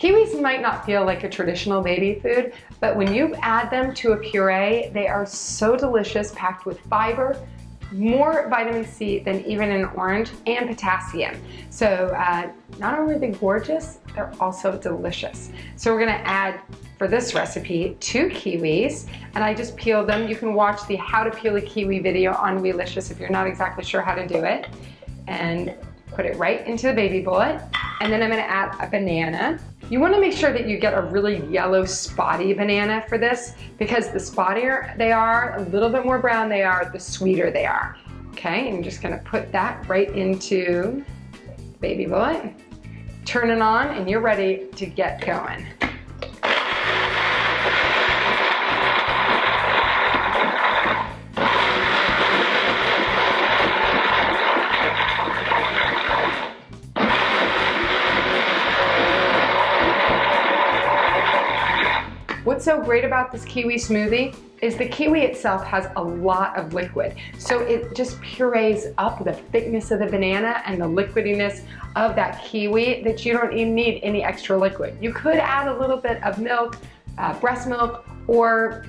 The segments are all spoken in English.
Kiwis might not feel like a traditional baby food, but when you add them to a puree, they are so delicious, packed with fiber, more vitamin C than even an orange, and potassium. So not only are they gorgeous, they're also delicious. So we're gonna add, for this recipe, 2 kiwis, and I just peeled them. You can watch the how to peel a kiwi video on Weelicious if you're not exactly sure how to do it. And put it right into the baby bullet. And then I'm gonna add a banana. You wanna make sure that you get a really yellow spotty banana for this, because the spottier they are, a little bit more brown they are, the sweeter they are. Okay, and I'm just gonna put that right into the baby bullet. Turn it on and you're ready to get going. What's so great about this kiwi smoothie is the kiwi itself has a lot of liquid. So it just purees up the thickness of the banana and the liquidiness of that kiwi that you don't even need any extra liquid. You could add a little bit of milk, breast milk, or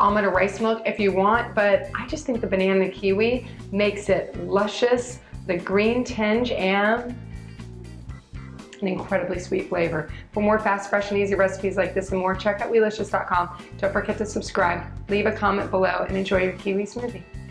almond or rice milk if you want, but I just think the banana kiwi makes it luscious, the green tinge, and an incredibly sweet flavor. For more fast, fresh, and easy recipes like this and more, check out Weelicious.com. Don't forget to subscribe, leave a comment below, and enjoy your kiwi smoothie.